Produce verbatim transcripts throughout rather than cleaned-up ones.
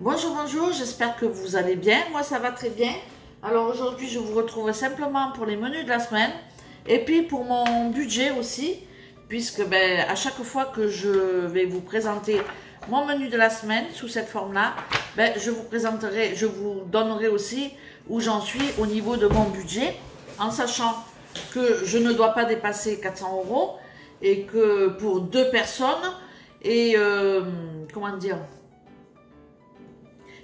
Bonjour, bonjour, j'espère que vous allez bien. Moi, ça va très bien. Alors aujourd'hui, je vous retrouve simplement pour les menus de la semaine et puis pour mon budget aussi, puisque ben, à chaque fois que je vais vous présenter mon menu de la semaine sous cette forme-là, ben, je vous présenterai, je vous donnerai aussi où j'en suis au niveau de mon budget, en sachant que je ne dois pas dépasser quatre cents euros et que pour deux personnes et euh, comment dire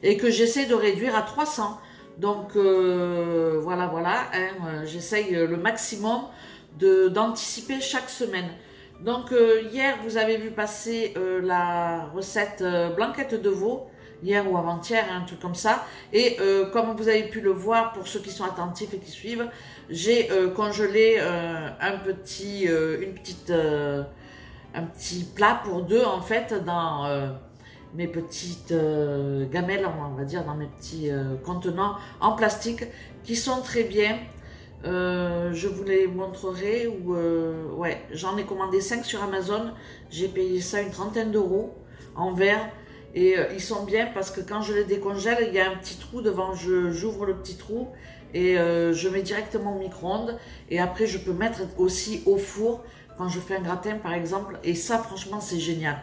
et que j'essaie de réduire à trois cents. Donc euh, voilà, voilà, hein, j'essaye le maximum d'anticiper chaque semaine. Donc euh, hier, vous avez vu passer euh, la recette euh, blanquette de veau, hier ou avant-hier, un hein, truc comme ça. Et euh, comme vous avez pu le voir, pour ceux qui sont attentifs et qui suivent, j'ai euh, congelé euh, un petit, euh, une petite, euh, un petit plat pour deux en fait dans euh, mes petites euh, gamelles, on va dire, dans mes petits euh, contenants en plastique qui sont très bien. Euh, je vous les montrerai. Ou euh, ouais, j'en ai commandé cinq sur Amazon. J'ai payé ça une trentaine d'euros en verre. Et euh, ils sont bien parce que quand je les décongèle, il y a un petit trou devant. J'ouvre le petit trou et euh, je mets directement au micro-ondes. Et après, je peux mettre aussi au four quand je fais un gratin, par exemple. Et ça, franchement, c'est génial.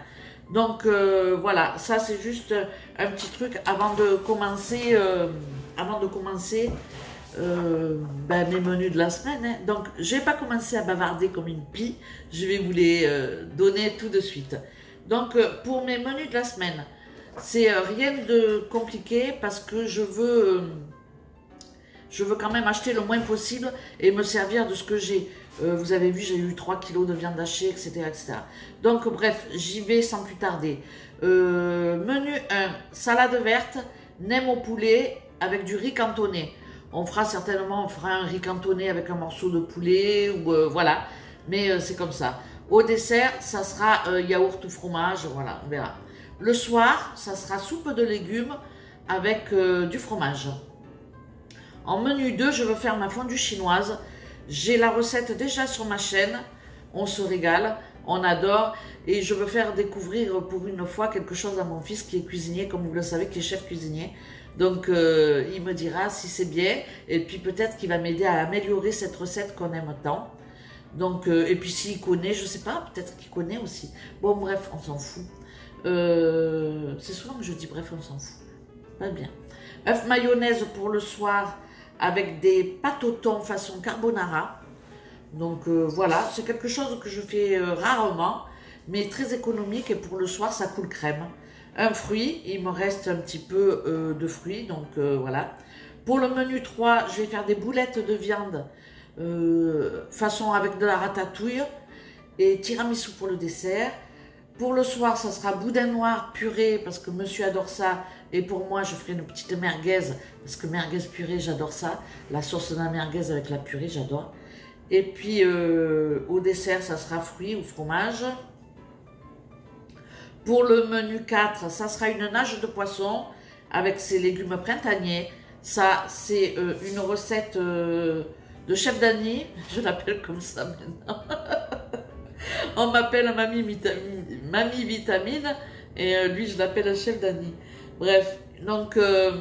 Donc euh, voilà, ça c'est juste un petit truc avant de commencer. Euh, avant de commencer. Euh, ben, mes menus de la semaine, hein. Donc je n'ai pas commencé à bavarder comme une pie, je vais vous les euh, donner tout de suite. Donc euh, pour mes menus de la semaine, c'est euh, rien de compliqué parce que je veux euh, je veux quand même acheter le moins possible et me servir de ce que j'ai. Euh, vous avez vu, j'ai eu trois kilos de viande hachée, etc, etc. Donc bref, j'y vais sans plus tarder. euh, menu un, salade verte, nem au poulet avec du riz cantonné. On fera certainement, on fera un riz cantonné avec un morceau de poulet, ou euh, voilà, mais euh, c'est comme ça. Au dessert, ça sera euh, yaourt ou fromage, voilà, on verra. Le soir, ça sera soupe de légumes avec euh, du fromage. En menu deux, je veux faire ma fondue chinoise. J'ai la recette déjà sur ma chaîne, on se régale, on adore, et je veux faire découvrir pour une fois quelque chose à mon fils qui est cuisinier, comme vous le savez, qui est chef cuisinier. Donc, euh, il me dira si c'est bien. Et puis, peut-être qu'il va m'aider à améliorer cette recette qu'on aime tant. Donc, euh, et puis, s'il connaît, je ne sais pas, peut-être qu'il connaît aussi. Bon, bref, on s'en fout. Euh, c'est souvent que je dis bref, on s'en fout. Pas bien. Œuf mayonnaise pour le soir avec des pâtes au thon façon carbonara. Donc, euh, voilà. C'est quelque chose que je fais euh, rarement, mais très économique. Et pour le soir, ça coule crème. Un fruit, il me reste un petit peu euh, de fruits, donc euh, voilà. Pour le menu trois, je vais faire des boulettes de viande, euh, façon avec de la ratatouille, et tiramisu pour le dessert. Pour le soir, ça sera boudin noir purée, parce que monsieur adore ça, et pour moi, je ferai une petite merguez, parce que merguez purée, j'adore ça. La sauce de la merguez avec la purée, j'adore. Et puis, euh, au dessert, ça sera fruits ou fromage. Pour le menu quatre, ça sera une nage de poisson avec ses légumes printaniers. Ça, c'est euh, une recette euh, de chef Dany. Je l'appelle comme ça maintenant. On m'appelle Mamie Vitamine, Mamie Vitamine et euh, lui, je l'appelle chef Dany. Bref, donc euh,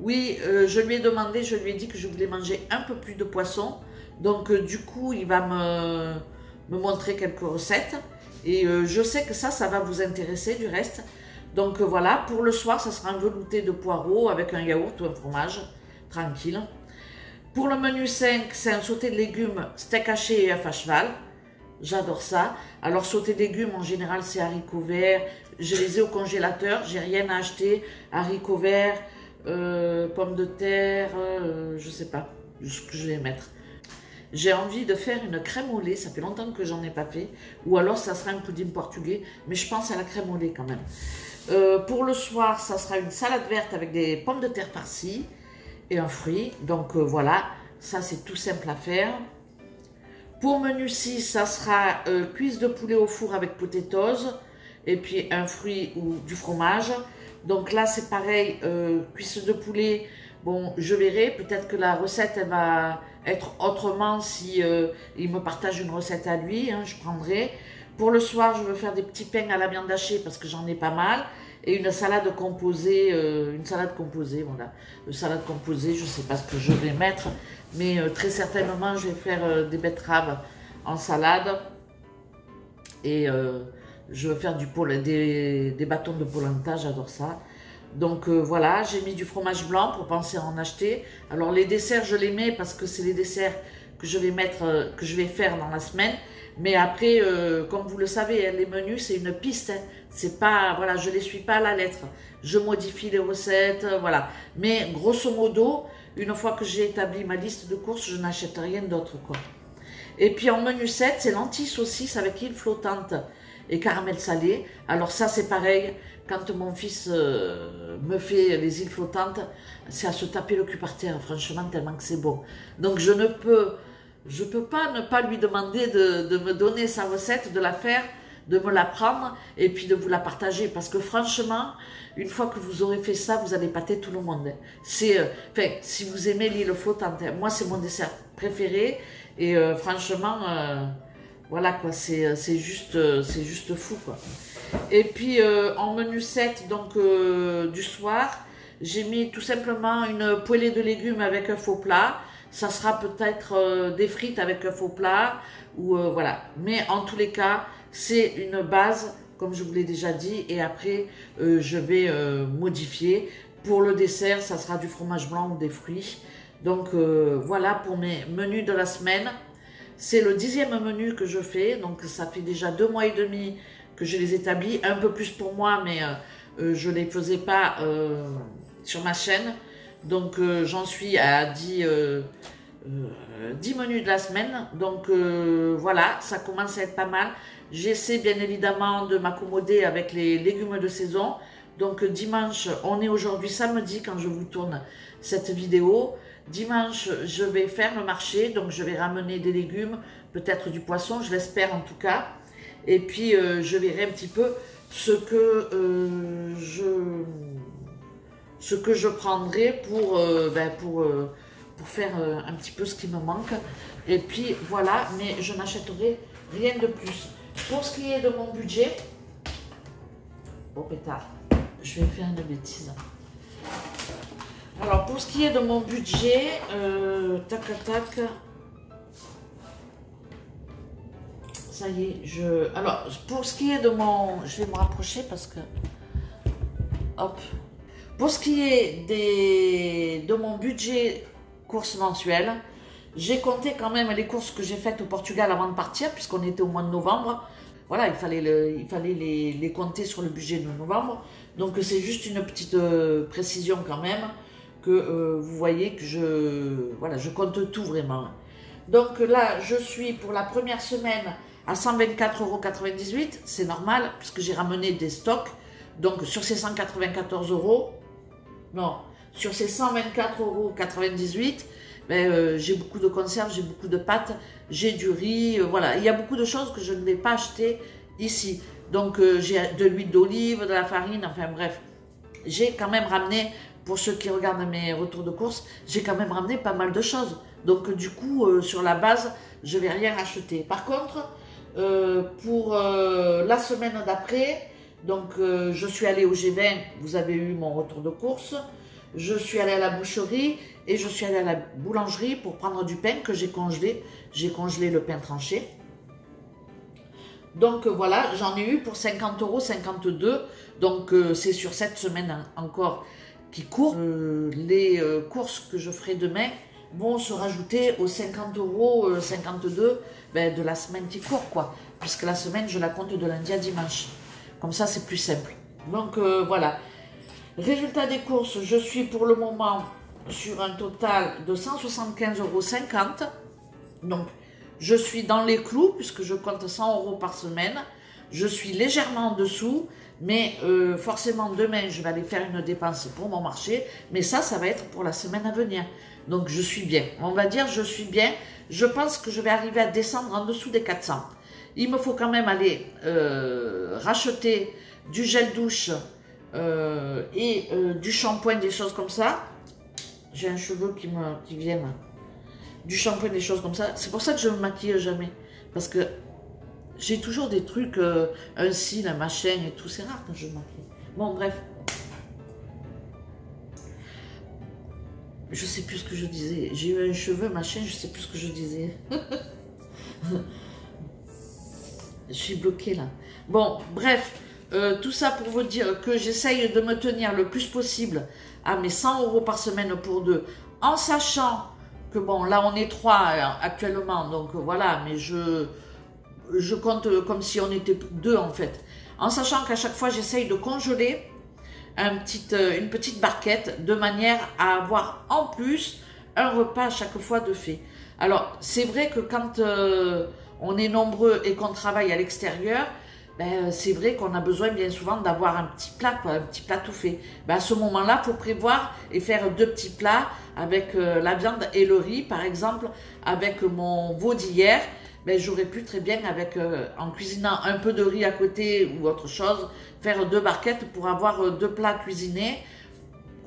oui, euh, je lui ai demandé, je lui ai dit que je voulais manger un peu plus de poisson. Donc euh, du coup, il va me, me montrer quelques recettes. Et euh, je sais que ça, ça va vous intéresser du reste. Donc euh, voilà, pour le soir, ça sera un velouté de poireaux avec un yaourt ou un fromage, tranquille. Pour le menu cinq, c'est un sauté de légumes, steak haché et œuf à cheval. J'adore ça. Alors sauté de légumes, en général, c'est haricots verts. Je les ai au congélateur, j'ai rien à acheter. Haricots verts, euh, pommes de terre, euh, je sais pas ce que je vais mettre. J'ai envie de faire une crème au lait, ça fait longtemps que j'en ai pas fait. Ou alors ça sera un pudding portugais, mais je pense à la crème au lait quand même. Euh, pour le soir, ça sera une salade verte avec des pommes de terre farcies et un fruit. Donc euh, voilà, ça c'est tout simple à faire. Pour menu six, ça sera euh, cuisse de poulet au four avec potatoes et puis un fruit ou du fromage. Donc là c'est pareil, euh, cuisse de poulet, bon je verrai, peut-être que la recette elle va... être autrement si euh, il me partage une recette à lui, hein, je prendrai. Pour le soir, je veux faire des petits pains à la viande hachée parce que j'en ai pas mal. et une salade composée, euh, une salade composée, voilà, une salade composée, je ne sais pas ce que je vais mettre, mais euh, très certainement je vais faire euh, des betteraves en salade, et euh, je vais faire du des, des bâtons de polenta, j'adore ça. Donc euh, voilà, j'ai mis du fromage blanc pour penser à en acheter. Alors les desserts, je les mets parce que c'est les desserts que je vais mettre, euh, que je vais faire dans la semaine. Mais après, euh, comme vous le savez, les menus, c'est une piste. Hein. C'est pas, voilà, je les suis pas à la lettre. Je modifie les recettes, euh, voilà. Mais grosso modo, une fois que j'ai établi ma liste de courses, je n'achète rien d'autre, quoi. Et puis en menu sept, c'est lentilles saucisses avec île flottante et caramel salé. Alors ça, c'est pareil. Quand mon fils euh, me fait les îles flottantes, c'est à se taper le cul par terre, franchement, tellement que c'est bon. Donc je ne peux, je peux pas ne pas lui demander de, de me donner sa recette, de la faire, de me la prendre et puis de vous la partager. Parce que franchement, une fois que vous aurez fait ça, vous allez pâter tout le monde. C'est, euh, enfin, si vous aimez l'île flottante, moi c'est mon dessert préféré et euh, franchement... Euh, voilà quoi, c'est juste, c'est juste fou quoi. Et puis euh, en menu sept donc euh, du soir, j'ai mis tout simplement une poêlée de légumes avec un faux plat. Ça sera peut-être euh, des frites avec un faux plat ou euh, voilà. Mais en tous les cas, c'est une base comme je vous l'ai déjà dit. Et après, euh, je vais euh, modifier. Pour le dessert, ça sera du fromage blanc ou des fruits. Donc euh, voilà pour mes menus de la semaine. C'est le dixième menu que je fais, donc ça fait déjà deux mois et demi que je les établis, un peu plus pour moi, mais euh, je ne les faisais pas euh, sur ma chaîne. Donc euh, j'en suis à dix, euh, euh, dix menus de la semaine, donc euh, voilà, ça commence à être pas mal. J'essaie bien évidemment de m'accommoder avec les légumes de saison. Donc dimanche, on est aujourd'hui samedi quand je vous tourne cette vidéo. Dimanche, je vais faire le marché, donc je vais ramener des légumes, peut-être du poisson, je l'espère en tout cas. Et puis, euh, je verrai un petit peu ce que, euh, je, ce que je prendrai pour, euh, ben pour, euh, pour faire euh, un petit peu ce qui me manque. Et puis, voilà, mais je n'achèterai rien de plus. Pour ce qui est de mon budget... Oh pétard, je vais faire une bêtise. Alors, pour ce qui est de mon budget, euh, tac, tac, ça y est, je... Alors, pour ce qui est de mon... Je vais me rapprocher parce que... Hop. Pour ce qui est des... de mon budget courses mensuelles, j'ai compté quand même les courses que j'ai faites au Portugal avant de partir, puisqu'on était au mois de novembre. Voilà, il fallait, le... il fallait les... les compter sur le budget de novembre. Donc, c'est juste une petite euh, précision quand même. Que euh, vous voyez que je, voilà, je compte tout vraiment. Donc là, je suis pour la première semaine à cent vingt-quatre euros quatre-vingt-dix-huit. C'est normal puisque j'ai ramené des stocks. Donc sur ces cent quatre-vingt-quatorze euros, non, sur ces cent vingt-quatre euros quatre-vingt-dix-huit, ben, euh, j'ai beaucoup de conserves, j'ai beaucoup de pâtes, j'ai du riz. Euh, voilà, il y a beaucoup de choses que je ne vais pas acheter ici. Donc euh, j'ai de l'huile d'olive, de la farine, enfin bref. J'ai quand même ramené... Pour ceux qui regardent mes retours de course, j'ai quand même ramené pas mal de choses. Donc du coup, euh, sur la base, je ne vais rien acheter. Par contre, euh, pour euh, la semaine d'après, donc euh, je suis allée au G vingt, vous avez eu mon retour de course. Je suis allée à la boucherie et je suis allée à la boulangerie pour prendre du pain que j'ai congelé. J'ai congelé le pain tranché. Donc euh, voilà, j'en ai eu pour cinquante euros cinquante-deux. Donc euh, c'est sur cette semaine encore qui court. Euh, les euh, courses que je ferai demain vont se rajouter aux cinquante euros cinquante-deux ben, de la semaine qui court, quoi. Puisque la semaine, je la compte de lundi à dimanche. Comme ça, c'est plus simple. Donc, euh, voilà. Résultat des courses, je suis pour le moment sur un total de cent soixante-quinze euros cinquante. Donc, je suis dans les clous, puisque je compte cent euros par semaine. Je suis légèrement en dessous. Mais euh, forcément, demain, je vais aller faire une dépense pour mon marché. Mais ça, ça va être pour la semaine à venir. Donc, je suis bien. On va dire, je suis bien. Je pense que je vais arriver à descendre en dessous des quatre cents. Il me faut quand même aller euh, racheter du gel douche euh, et euh, du shampoing, des choses comme ça. J'ai un cheveu qui me qui vient. Du shampoing, des choses comme ça. C'est pour ça que je ne me maquille jamais. Parce que... J'ai toujours des trucs, euh, un cil, un machin et tout, c'est rare quand je me maquille. Bon, bref. Je sais plus ce que je disais. J'ai eu un cheveu, machin, je sais plus ce que je disais. Je suis bloquée là. Bon, bref, euh, tout ça pour vous dire que j'essaye de me tenir le plus possible à mes cent euros par semaine pour deux, en sachant que bon, là on est trois actuellement, donc voilà, mais je, je compte comme si on était deux en fait. En sachant qu'à chaque fois j'essaye de congeler un petit, une petite barquette de manière à avoir en plus un repas à chaque fois de fait. Alors, c'est vrai que quand euh, on est nombreux et qu'on travaille à l'extérieur, ben, c'est vrai qu'on a besoin bien souvent d'avoir un petit plat, quoi, un petit plat tout fait. Ben, à ce moment-là, il faut prévoir et faire deux petits plats avec euh, la viande et le riz. Par exemple, avec mon veau d'hier, ben, j'aurais pu très bien, avec, euh, en cuisinant un peu de riz à côté ou autre chose, faire deux barquettes pour avoir euh, deux plats cuisinés.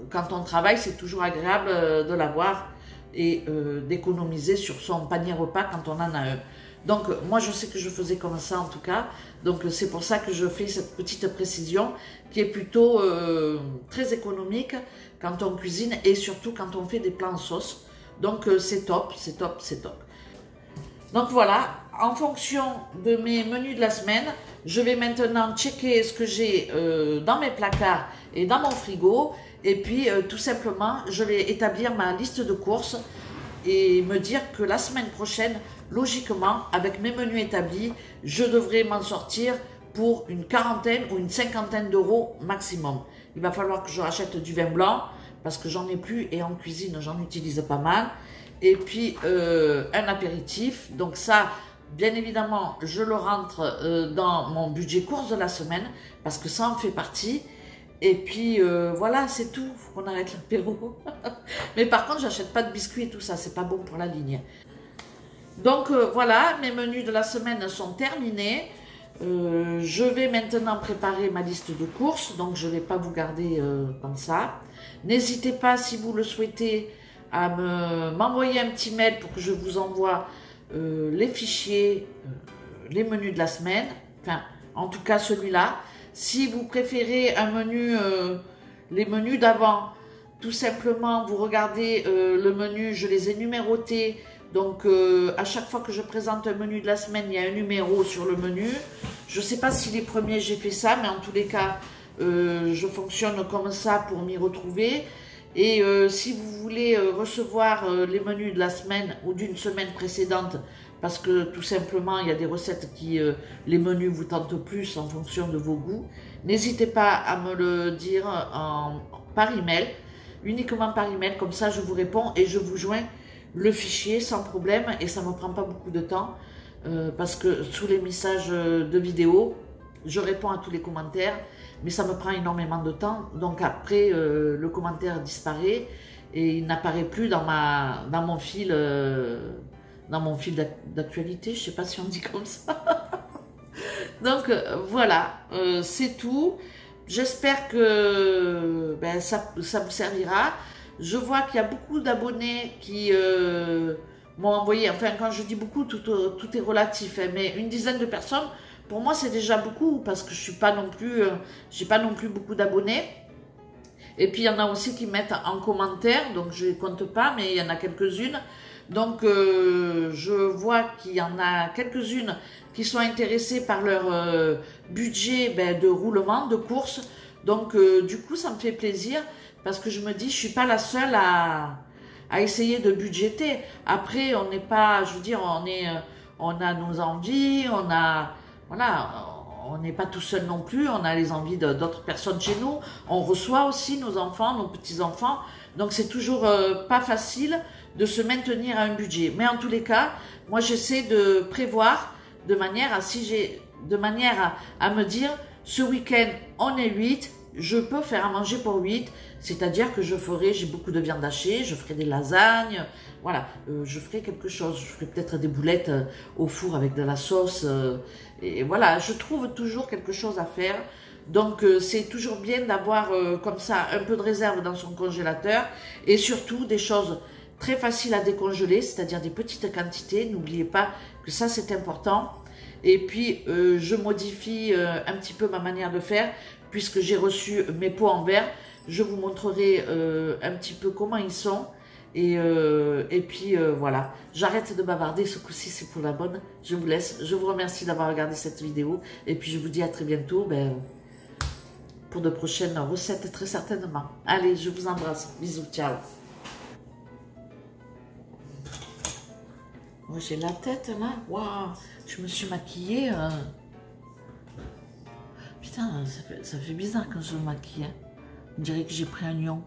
Quand on travaille, c'est toujours agréable euh, de l'avoir et euh, d'économiser sur son panier repas quand on en a un. Donc moi je sais que je faisais comme ça en tout cas, donc c'est pour ça que je fais cette petite précision qui est plutôt euh, très économique quand on cuisine et surtout quand on fait des plats en sauce. Donc euh, c'est top, c'est top, c'est top. Donc voilà, en fonction de mes menus de la semaine, je vais maintenant checker ce que j'ai euh, dans mes placards et dans mon frigo. Et puis, euh, tout simplement, je vais établir ma liste de courses et me dire que la semaine prochaine, logiquement, avec mes menus établis, je devrais m'en sortir pour une quarantaine ou une cinquantaine d'euros maximum. Il va falloir que je rachète du vin blanc parce que j'en ai plus et en cuisine, j'en utilise pas mal. Et puis, euh, un apéritif. Donc ça, bien évidemment, je le rentre euh, dans mon budget course de la semaine parce que ça en fait partie. Et puis, euh, voilà, c'est tout. Faut qu'on arrête l'apéro. Mais par contre, j'achète pas de biscuits et tout ça. C'est pas bon pour la ligne. Donc, euh, voilà, mes menus de la semaine sont terminés. Euh, je vais maintenant préparer ma liste de courses. Donc, je ne vais pas vous garder euh, comme ça. N'hésitez pas, si vous le souhaitez, à m'envoyer me, un petit mail pour que je vous envoie euh, les fichiers, euh, les menus de la semaine. Enfin, en tout cas, celui-là. Si vous préférez un menu, euh, les menus d'avant, tout simplement, vous regardez euh, le menu, je les ai numérotés. Donc, euh, à chaque fois que je présente un menu de la semaine, il y a un numéro sur le menu. Je ne sais pas si les premiers, j'ai fait ça, mais en tous les cas, euh, je fonctionne comme ça pour m'y retrouver. Et euh, si vous voulez euh, recevoir euh, les menus de la semaine ou d'une semaine précédente, parce que tout simplement, il y a des recettes qui, euh, les menus vous tentent plus en fonction de vos goûts. N'hésitez pas à me le dire en, par email, uniquement par email, comme ça je vous réponds et je vous joins le fichier sans problème et ça ne me prend pas beaucoup de temps euh, parce que sous les messages de vidéo, je réponds à tous les commentaires, mais ça me prend énormément de temps. Donc après, euh, le commentaire disparaît et il n'apparaît plus dans, ma, dans mon fil... Euh, dans mon fil d'actualité, je sais pas si on dit comme ça. Donc euh, voilà, euh, c'est tout. J'espère que ben, ça, ça vous servira. Je vois qu'il y a beaucoup d'abonnés qui euh, m'ont envoyé, enfin quand je dis beaucoup, tout, tout est relatif, hein, mais une dizaine de personnes, pour moi c'est déjà beaucoup, parce que je suis pas non plus, euh, j'ai pas non plus beaucoup d'abonnés. Et puis il y en a aussi qui mettent en commentaire, donc je ne compte pas, mais il y en a quelques-unes. Donc, euh, je vois qu'il y en a quelques-unes qui sont intéressées par leur euh, budget ben, de roulement, de course. Donc, euh, du coup, ça me fait plaisir parce que je me dis, je suis pas la seule à, à essayer de budgéter. Après, on n'est pas, je veux dire, on est, on a nos envies, on a, voilà, on n'est pas tout seul non plus. On a les envies d'autres personnes chez nous. On reçoit aussi nos enfants, nos petits-enfants. Donc, c'est toujours euh, pas facile de se maintenir à un budget. Mais en tous les cas, moi j'essaie de prévoir de manière à si j'ai de manière à, à me dire ce week-end on est huit, je peux faire à manger pour huit, c'est-à-dire que je ferai, j'ai beaucoup de viande hachée, je ferai des lasagnes, voilà, euh, je ferai quelque chose, je ferai peut-être des boulettes euh, au four avec de la sauce, euh, et voilà, je trouve toujours quelque chose à faire. Donc euh, c'est toujours bien d'avoir euh, comme ça un peu de réserve dans son congélateur et surtout des choses très facile à décongeler, c'est-à-dire des petites quantités. N'oubliez pas que ça, c'est important. Et puis, euh, je modifie euh, un petit peu ma manière de faire puisque j'ai reçu mes pots en verre. Je vous montrerai euh, un petit peu comment ils sont. Et, euh, et puis euh, voilà, j'arrête de bavarder, ce coup-ci c'est pour la bonne, je vous laisse, je vous remercie d'avoir regardé cette vidéo, et puis je vous dis à très bientôt, ben, pour de prochaines recettes très certainement. Allez, je vous embrasse, bisous, ciao. Moi j'ai la tête là, waouh, je me suis maquillée, euh... putain, ça fait, ça fait bizarre quand je me maquille, hein. On dirait que j'ai pris un lion.